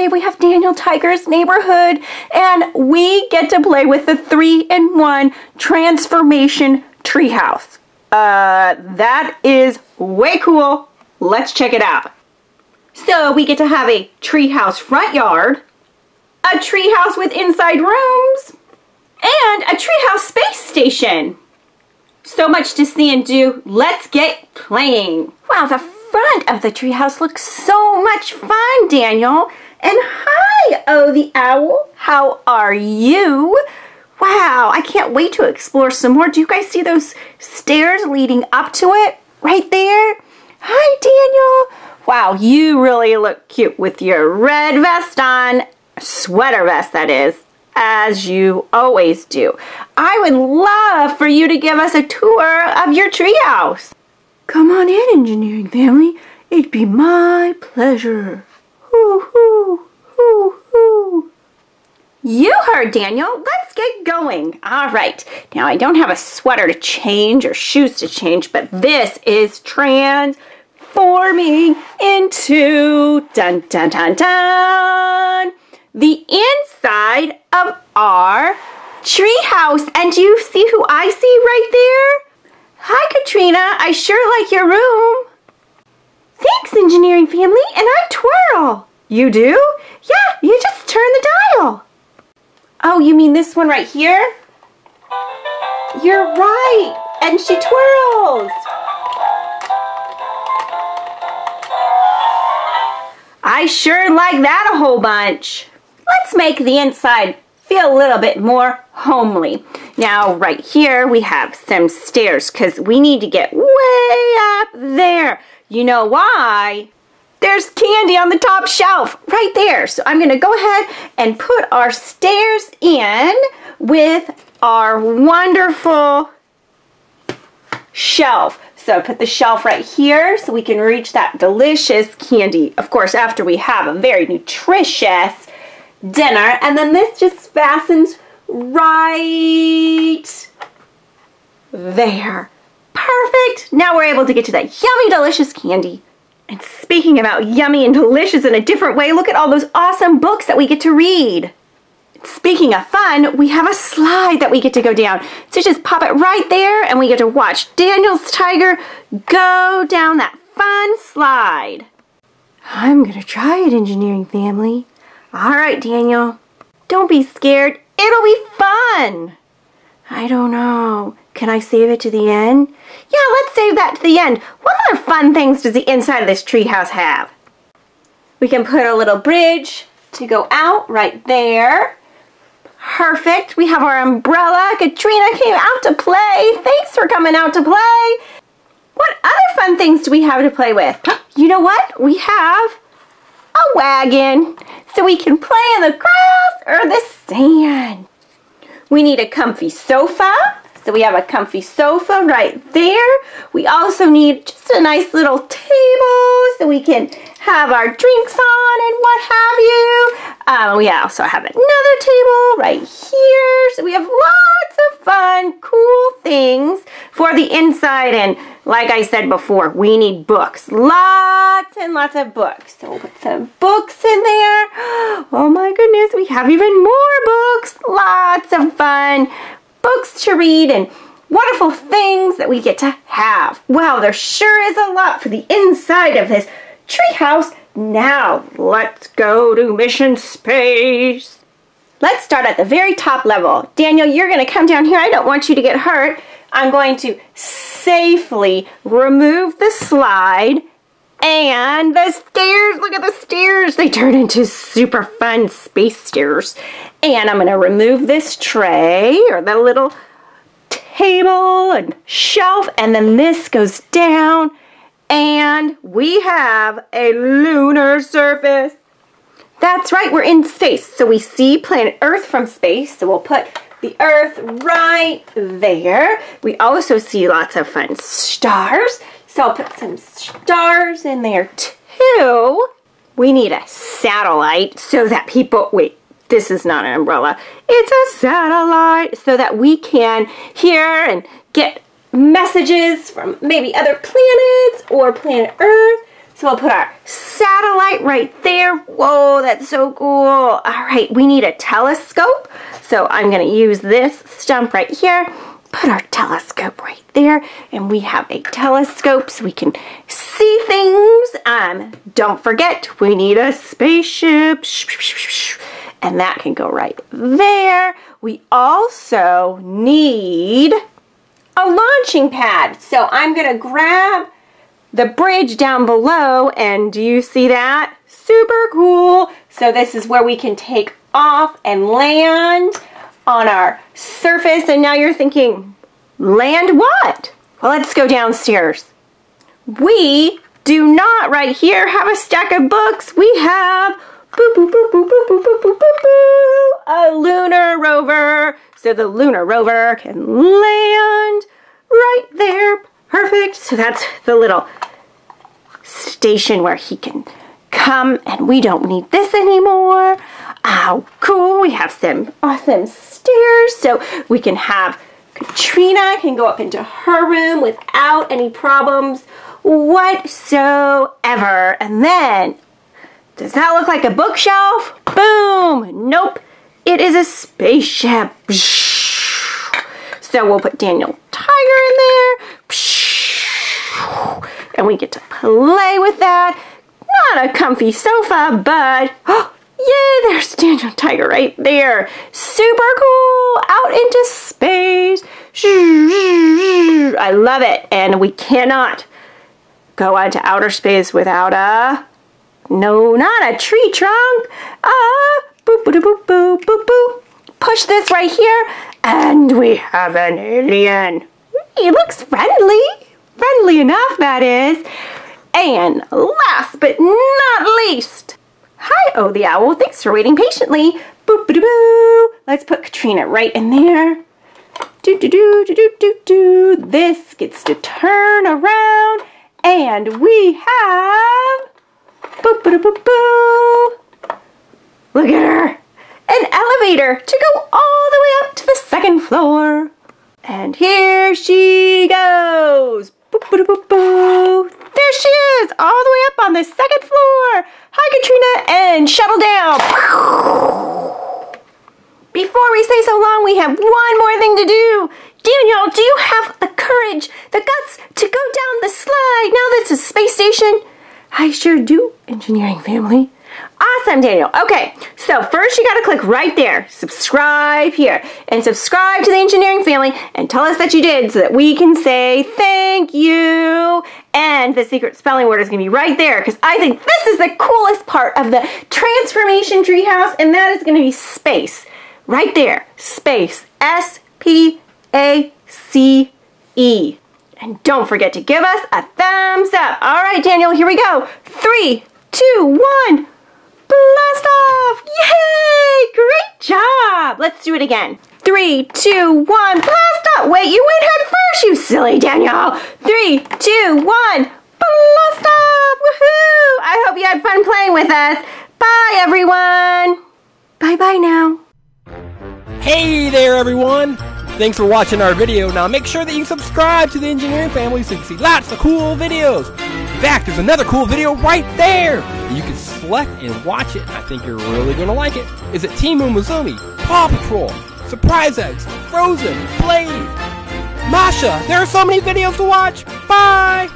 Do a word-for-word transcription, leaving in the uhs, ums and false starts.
Thursday we have Daniel Tiger's Neighborhood, and we get to play with the three in one transformation treehouse. Uh, that is way cool. Let's check it out. So we get to have a treehouse front yard, a treehouse with inside rooms, and a treehouse space station. So much to see and do. Let's get playing. Wow, the front of the treehouse looks so much fun, Daniel. And hi, Oh the Owl. How are you? Wow, I can't wait to explore some more. Do you guys see those stairs leading up to it right there? Hi, Daniel. Wow, you really look cute with your red vest on. Sweater vest, that is, as you always do. I would love for you to give us a tour of your treehouse. Come on in, engineering family. It'd be my pleasure. Hoo, hoo, hoo, hoo. You heard, Daniel. Let's get going. All right. Now, I don't have a sweater to change or shoes to change, but this is transforming into dun, dun, dun, dun. The inside of our treehouse. And do you see who I see right there? Hi, Katerina. I sure like your room. Thanks, engineering family. And I twirl. You do? Yeah, you just turn the dial. Oh, you mean this one right here? You're right. And she twirls. I sure like that a whole bunch. Let's make the inside feel a little bit more homely. Now, right here, we have some stairs because we need to get way up there. You know why? There's candy on the top shelf right there. So I'm going to go ahead and put our stairs in with our wonderful shelf. So put the shelf right here so we can reach that delicious candy. Of course, after we have a very nutritious dinner, and then this just fastens right there. Perfect. Now we're able to get to that yummy, delicious candy. And speaking about yummy and delicious in a different way, look at all those awesome books that we get to read. Speaking of fun, we have a slide that we get to go down. So just pop it right there, and we get to watch Daniel's tiger go down that fun slide. I'm gonna try it, engineering family. All right, Daniel, don't be scared. It'll be fun. I don't know. Can I save it to the end? Yeah, let's save that to the end. What other fun things does the inside of this treehouse have? We can put a little bridge to go out right there. Perfect. We have our umbrella. Katerina came out to play. Thanks for coming out to play. What other fun things do we have to play with? You know what? We have a wagon, so we can play in the grass or the sand. We need a comfy sofa, so we have a comfy sofa right there. We also need just a nice little table so we can have our drinks on and what have you. Um, we also have another table right here, so we have lots of fun, cool things for the inside. And like I said before, we need books, lots and lots of books. So we'll put some books in there. Oh my goodness, we have even more books, lots of fun books to read and wonderful things that we get to have. Wow, there sure is a lot for the inside of this treehouse. Now, let's go to mission space. Let's start at the very top level. Daniel, you're gonna come down here. I don't want you to get hurt. I'm going to safely remove the slide and the stairs. Look at the stairs. They turn into super fun space stairs. And I'm gonna remove this tray or the little table and shelf, and then this goes down, and we have a lunar surface. That's right, we're in space. So we see planet Earth from space, so we'll put the Earth right there. We also see lots of fun stars, so I'll put some stars in there too. We need a satellite so that people, wait, this is not an umbrella. It's a satellite so that we can hear and get messages from maybe other planets or planet Earth. So we'll put our satellite right there. Whoa, that's so cool. All right, we need a telescope. So I'm gonna use this stump right here, put our telescope right there, and we have a telescope so we can see things. Um, don't forget, we need a spaceship. And that can go right there. We also need a launching pad. So I'm gonna grab the bridge down below, and do you see that? Super cool. So this is where we can take off and land on our surface. And now you're thinking, land what? Well, let's go downstairs. We do not right here have a stack of books. We have boop, boop, boop, boop, boop, boop, boop, boop, boop, a lunar rover. So the lunar rover can land right there. Perfect. So that's the little station where he can come, and we don't need this anymore. Oh, cool. We have some awesome stairs, so we can have Katerina can go up into her room without any problems whatsoever. And then, does that look like a bookshelf? Boom. Nope. It is a spaceship. So we'll put Daniel Tiger in there. And we get to play with that. Not a comfy sofa, but oh, yay, there's Daniel Tiger right there. Super cool, out into space. I love it. And we cannot go out to outer space without a, no, not a tree trunk. Ah, boop, boop, boop, boop, boop, boop. Push this right here, and we have an alien. He looks friendly. Friendly enough, that is. And last but not least, hi, Oh the Owl. Thanks for waiting patiently. Boop, boop, boop. Let's put Katerina right in there. Do, do, do, do, do, do, do. This gets to turn around, and we have boop, boop, boop, boop. Look at her. An elevator to go all the way up to the second floor. And here she goes. Boop, boop, boop, boop. There she is, all the way up on the second floor. Hi, Katerina, and shuttle down. Before we say so long, we have one more thing to do. Daniel, do you have the courage, the guts to go down the slide? Now this is space station. I sure do, engineering family. Awesome, Daniel. Okay, so first you gotta click right there, subscribe here, and subscribe to the engineering family, and tell us that you did so that we can say thank you. And the secret spelling word is gonna be right there, because I think this is the coolest part of the transformation treehouse, and that is gonna be space. Right there, space, S P A C E. And don't forget to give us a thumbs up. All right, Daniel, here we go. Three, two, one. Blast off! Yay! Great job! Let's do it again. Three, two, one, blast off! Wait, you went head first, you silly Daniel! Three, two, one, blast off! Woohoo! I hope you had fun playing with us. Bye, everyone! Bye-bye now. Hey there, everyone! Thanks for watching our video. Now make sure that you subscribe to the Engineering Family so you can see lots of cool videos. In fact, there's another cool video right there. You can select and watch it. I think you're really going to like it. Is it Team Umizoomi, Paw Patrol, Surprise Eggs, Frozen, Blade, Masha? There are so many videos to watch. Bye.